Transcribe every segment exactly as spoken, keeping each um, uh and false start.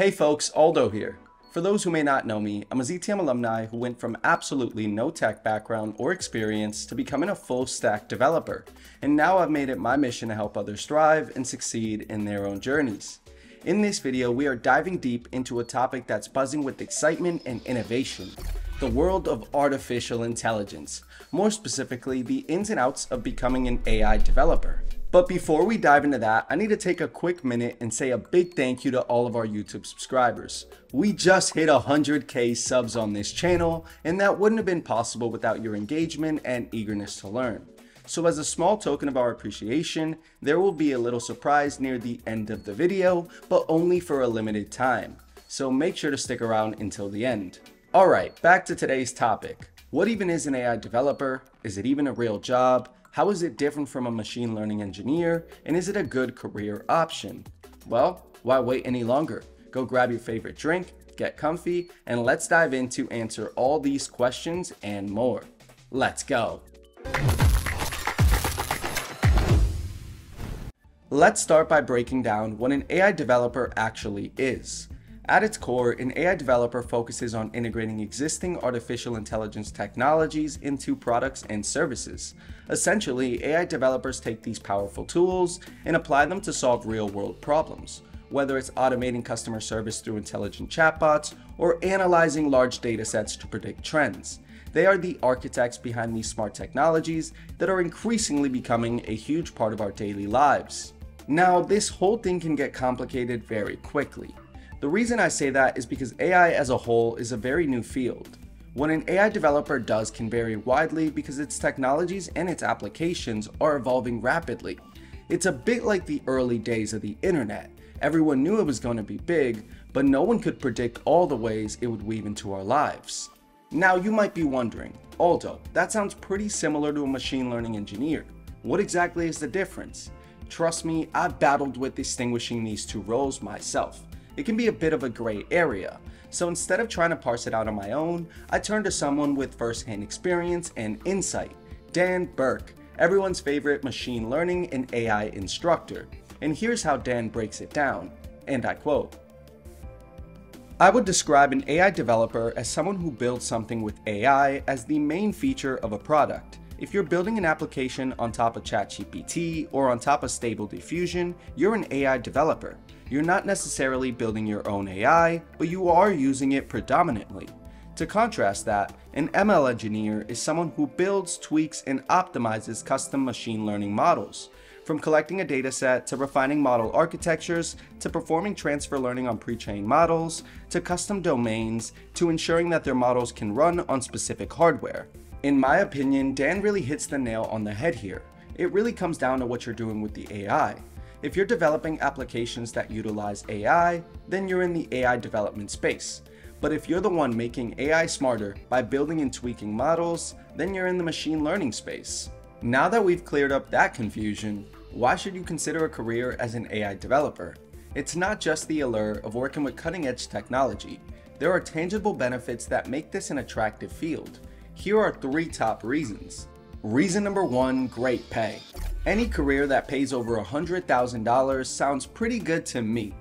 Hey folks, Aldo here. For those who may not know me, I'm a Z T M alumni who went from absolutely no tech background or experience to becoming a full stack developer. And now I've made it my mission to help others thrive and succeed in their own journeys. In this video, we are diving deep into a topic that's buzzing with excitement and innovation: the world of artificial intelligence, more specifically the ins and outs of becoming an A I developer. But before we dive into that, I need to take a quick minute and say a big thank you to all of our YouTube subscribers. We just hit one hundred K subs on this channel, and that wouldn't have been possible without your engagement and eagerness to learn. So as a small token of our appreciation, there will be a little surprise near the end of the video, but only for a limited time. So make sure to stick around until the end. All right, back to today's topic. What even is an A I developer? Is it even a real job? How is it different from a machine learning engineer? And is it a good career option? Well, why wait any longer? Go grab your favorite drink, get comfy, and let's dive in to answer all these questions and more. Let's go. Let's start by breaking down what an A I developer actually is. At its core, an A I developer focuses on integrating existing artificial intelligence technologies into products and services. Essentially, A I developers take these powerful tools and apply them to solve real-world problems, whether it's automating customer service through intelligent chatbots or analyzing large data sets to predict trends. They are the architects behind these smart technologies that are increasingly becoming a huge part of our daily lives. Now, this whole thing can get complicated very quickly. The reason I say that is because A I as a whole is a very new field. What an A I developer does can vary widely because its technologies and its applications are evolving rapidly. It's a bit like the early days of the internet. Everyone knew it was going to be big, but no one could predict all the ways it would weave into our lives. Now you might be wondering, Aldo, that sounds pretty similar to a machine learning engineer. What exactly is the difference? Trust me, I've battled with distinguishing these two roles myself. It can be a bit of a gray area. So instead of trying to parse it out on my own, I turned to someone with first-hand experience and insight, Dan Burke, everyone's favorite machine learning and A I instructor. And here's how Dan breaks it down, and I quote, "I would describe an A I developer as someone who builds something with A I as the main feature of a product. If you're building an application on top of ChatGPT or on top of Stable Diffusion, you're an A I developer. You're not necessarily building your own A I, but you are using it predominantly. To contrast that, an M L engineer is someone who builds, tweaks, and optimizes custom machine learning models. From collecting a dataset to refining model architectures, to performing transfer learning on pre-trained models, to custom domains, to ensuring that their models can run on specific hardware." In my opinion, Dan really hits the nail on the head here. It really comes down to what you're doing with the A I. If you're developing applications that utilize A I, then you're in the A I development space. But if you're the one making A I smarter by building and tweaking models, then you're in the machine learning space. Now that we've cleared up that confusion, why should you consider a career as an A I developer? It's not just the allure of working with cutting-edge technology. There are tangible benefits that make this an attractive field. Here are three top reasons. Reason number one, great pay. Any career that pays over one hundred thousand dollars sounds pretty good to me.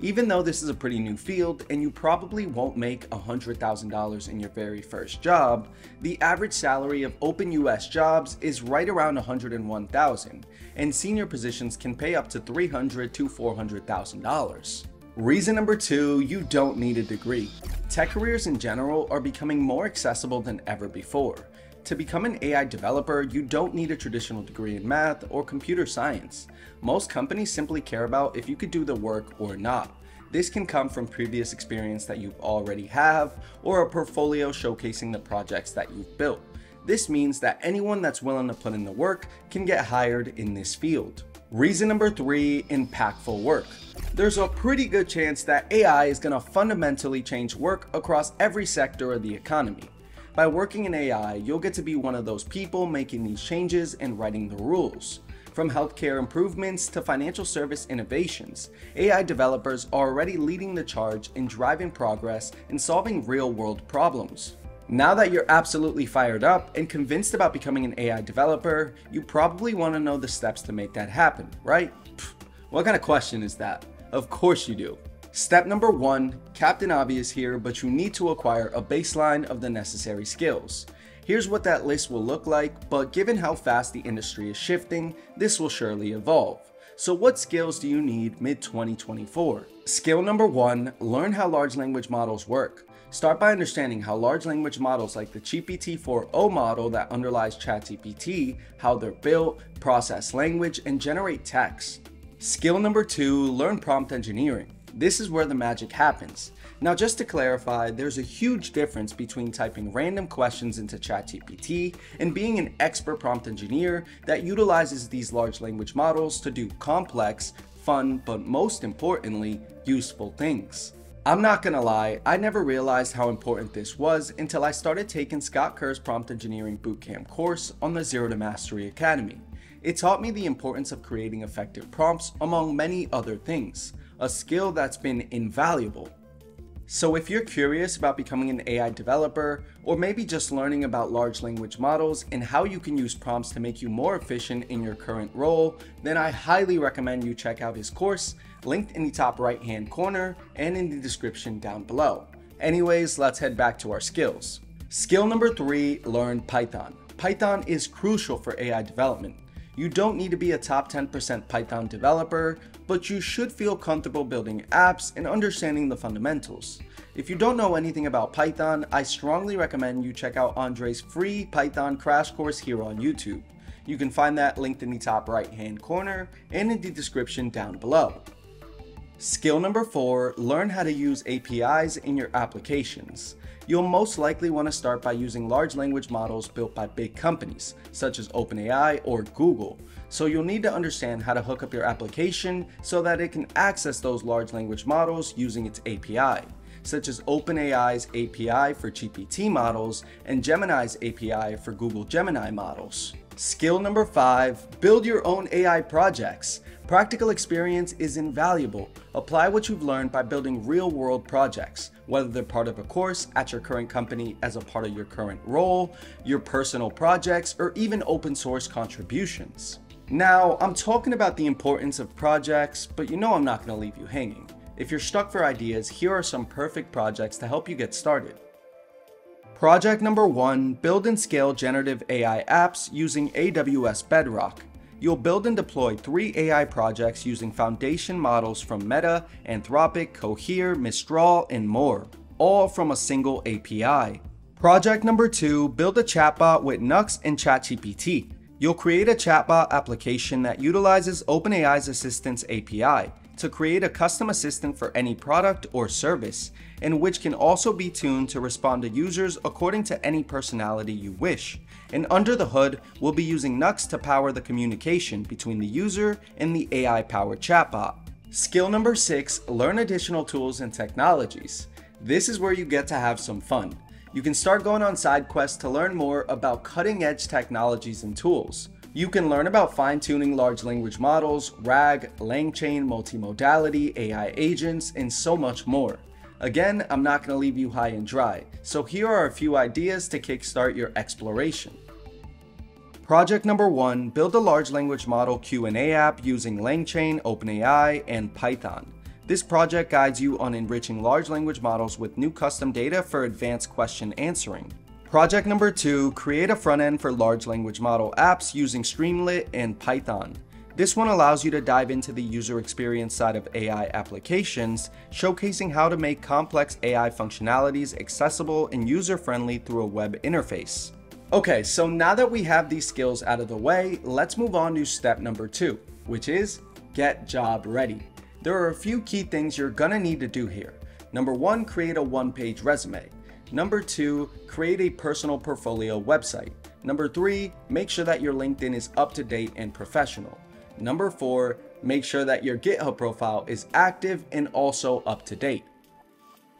Even though this is a pretty new field and you probably won't make one hundred thousand dollars in your very first job, the average salary of open U S jobs is right around one hundred one thousand dollars, and senior positions can pay up to three hundred thousand dollars to four hundred thousand dollars. Reason number two, you don't need a degree. Tech careers in general are becoming more accessible than ever before. To become an A I developer, you don't need a traditional degree in math or computer science. Most companies simply care about if you could do the work or not. This can come from previous experience that you already have or a portfolio showcasing the projects that you've built. This means that anyone that's willing to put in the work can get hired in this field. Reason number three, impactful work. There's a pretty good chance that A I is going to fundamentally change work across every sector of the economy. By working in A I, you'll get to be one of those people making these changes and writing the rules. From healthcare improvements to financial service innovations, A I developers are already leading the charge in driving progress and solving real-world problems. Now that you're absolutely fired up and convinced about becoming an A I developer, you probably want to know the steps to make that happen, right? Pfft, what kind of question is that? Of course you do. Step number one, Captain Obvious here, but you need to acquire a baseline of the necessary skills. Here's what that list will look like, but given how fast the industry is shifting, this will surely evolve. So what skills do you need mid twenty twenty-four? Skill number one, learn how large language models work. Start by understanding how large language models like the G P T four o model that underlies ChatGPT, how they're built, process language, and generate text. Skill number two, learn prompt engineering. This is where the magic happens. Now, just to clarify, there's a huge difference between typing random questions into ChatGPT and being an expert prompt engineer that utilizes these large language models to do complex, fun, but most importantly, useful things. I'm not gonna lie, I never realized how important this was until I started taking Scott Kerr's prompt engineering bootcamp course on the Zero to Mastery Academy. It taught me the importance of creating effective prompts among many other things, a skill that's been invaluable. So if you're curious about becoming an A I developer, or maybe just learning about large language models and how you can use prompts to make you more efficient in your current role, then I highly recommend you check out his course, linked in the top right hand corner and in the description down below. Anyways, let's head back to our skills. Skill number three, learn Python. Python is crucial for A I development. You don't need to be a top ten percent Python developer, but you should feel comfortable building apps and understanding the fundamentals. If you don't know anything about Python, I strongly recommend you check out Andre's free Python crash course here on YouTube. You can find that linked in the top right hand corner and in the description down below. Skill number four, learn how to use A P Is in your applications. You'll most likely want to start by using large language models built by big companies, such as OpenAI or Google. So you'll need to understand how to hook up your application so that it can access those large language models using its A P I, such as OpenAI's A P I for G P T models and Gemini's A P I for Google Gemini models. Skill number five, build your own A I projects. Practical experience is invaluable. Apply what you've learned by building real-world projects, whether they're part of a course at your current company as a part of your current role, your personal projects, or even open source contributions. Now, I'm talking about the importance of projects, but you know I'm not gonna leave you hanging. If you're stuck for ideas, here are some perfect projects to help you get started. Project number one, build and scale generative A I apps using A W S Bedrock. You'll build and deploy three A I projects using foundation models from Meta, Anthropic, Cohere, Mistral, and more, all from a single A P I. Project number two, build a chatbot with Nuxt and ChatGPT. You'll create a chatbot application that utilizes OpenAI's Assistant's A P I to create a custom assistant for any product or service, and which can also be tuned to respond to users according to any personality you wish. And under the hood, we'll be using Nuxt to power the communication between the user and the A I-powered chatbot. Skill number six, learn additional tools and technologies. This is where you get to have some fun. You can start going on side quests to learn more about cutting-edge technologies and tools. You can learn about fine-tuning large language models, RAG, LangChain, multimodality, A I agents, and so much more. Again, I'm not going to leave you high and dry, so here are a few ideas to kickstart your exploration. Project number one, build a large language model Q and A app using LangChain, OpenAI, and Python. This project guides you on enriching large language models with new custom data for advanced question answering. Project number two, create a front end for large language model apps using Streamlit and Python. This one allows you to dive into the user experience side of A I applications, showcasing how to make complex A I functionalities accessible and user-friendly through a web interface. Okay, so now that we have these skills out of the way, let's move on to step number two, which is get job ready. There are a few key things you're gonna need to do here. Number one, create a one-page resume. Number two, create a personal portfolio website. Number three, make sure that your LinkedIn is up-to-date and professional. Number four, make sure that your GitHub profile is active and also up to date.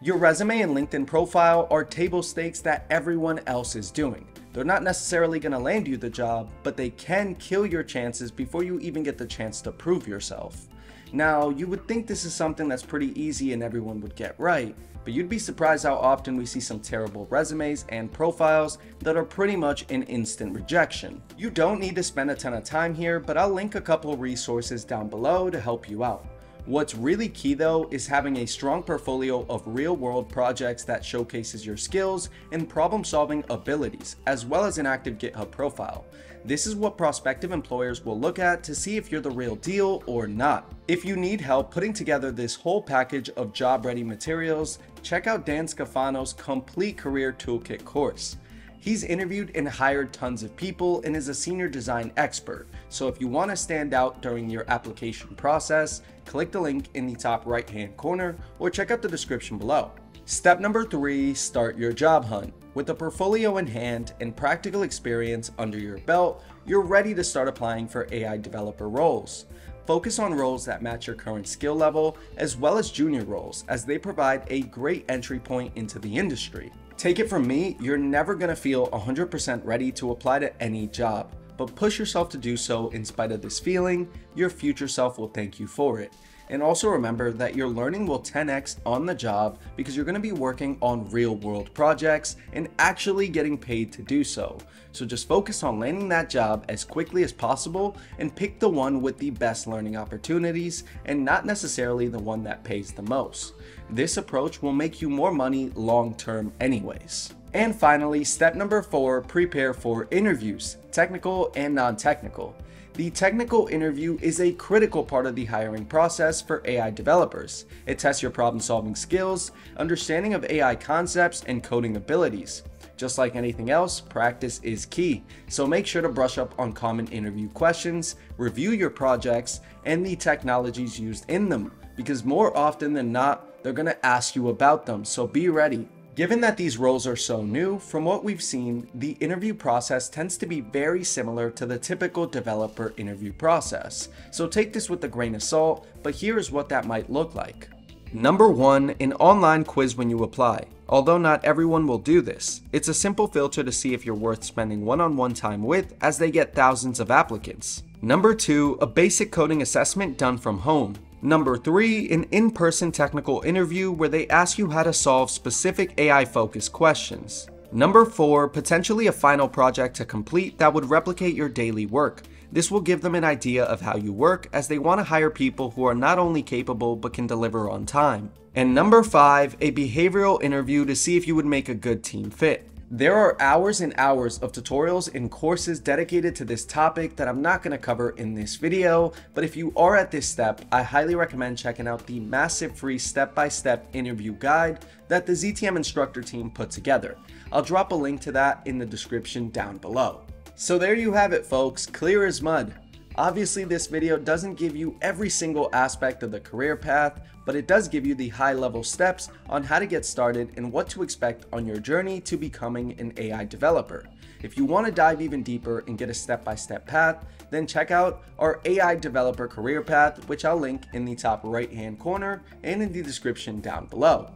Your resume and LinkedIn profile are table stakes that everyone else is doing. They're not necessarily going to land you the job, but they can kill your chances before you even get the chance to prove yourself. Now, you would think this is something that's pretty easy and everyone would get right, but you'd be surprised how often we see some terrible resumes and profiles that are pretty much an instant rejection. You don't need to spend a ton of time here, but I'll link a couple resources down below to help you out. What's really key though is having a strong portfolio of real-world projects that showcases your skills and problem-solving abilities, as well as an active GitHub profile. This is what prospective employers will look at to see if you're the real deal or not. If you need help putting together this whole package of job-ready materials, check out Dan Scafano's Complete Career Toolkit course. He's interviewed and hired tons of people and is a senior design expert. So if you want to stand out during your application process, click the link in the top right hand corner or check out the description below. Step number three, start your job hunt. With a portfolio in hand and practical experience under your belt, you're ready to start applying for A I developer roles. Focus on roles that match your current skill level as well as junior roles, as they provide a great entry point into the industry. Take it from me, you're never gonna feel one hundred percent ready to apply to any job, but push yourself to do so. In spite of this feeling, your future self will thank you for it. And also remember that your learning will ten X on the job because you're gonna be working on real world projects and actually getting paid to do so. So just focus on landing that job as quickly as possible and pick the one with the best learning opportunities and not necessarily the one that pays the most. This approach will make you more money long term anyways. And finally, step number four, prepare for interviews, technical and non-technical. The technical interview is a critical part of the hiring process for A I developers. It tests your problem-solving skills, understanding of A I concepts, and coding abilities. Just like anything else, practice is key. So make sure to brush up on common interview questions, review your projects, and the technologies used in them, because more often than not, they're gonna ask you about them, so be ready. Given that these roles are so new, from what we've seen, the interview process tends to be very similar to the typical developer interview process. So take this with a grain of salt, but here is what that might look like. Number one, an online quiz when you apply. Although not everyone will do this, it's a simple filter to see if you're worth spending one-on-one time with, as they get thousands of applicants. Number two, a basic coding assessment done from home. Number three, an in-person technical interview where they ask you how to solve specific A I-focused questions. Number four, potentially a final project to complete that would replicate your daily work. This will give them an idea of how you work, as they want to hire people who are not only capable but can deliver on time. And number five, a behavioral interview to see if you would make a good team fit. There are hours and hours of tutorials and courses dedicated to this topic that I'm not going to cover in this video, but if you are at this step, I highly recommend checking out the massive free step-by-step interview guide that the Z T M instructor team put together. I'll drop a link to that in the description down below. So there you have it, folks, clear as mud. Obviously, this video doesn't give you every single aspect of the career path, but it does give you the high-level steps on how to get started and what to expect on your journey to becoming an A I developer. If you want to dive even deeper and get a step-by-step path, then check out our A I developer career path, which I'll link in the top right-hand corner and in the description down below.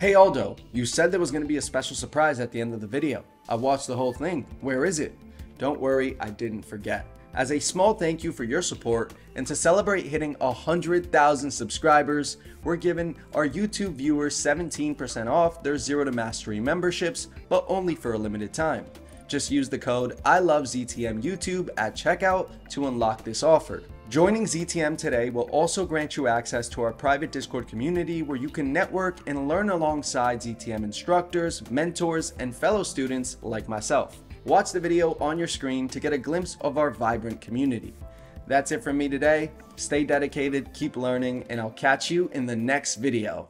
Hey Aldo, you said there was going to be a special surprise at the end of the video. I watched the whole thing. Where is it? Don't worry, I didn't forget. As a small thank you for your support, and to celebrate hitting one hundred thousand subscribers, we're giving our YouTube viewers seventeen percent off their Zero to Mastery memberships, but only for a limited time. Just use the code I love Z T M YouTube at checkout to unlock this offer. Joining Z T M today will also grant you access to our private Discord community, where you can network and learn alongside Z T M instructors, mentors, and fellow students like myself. Watch the video on your screen to get a glimpse of our vibrant community. That's it from me today. Stay dedicated, keep learning, and I'll catch you in the next video.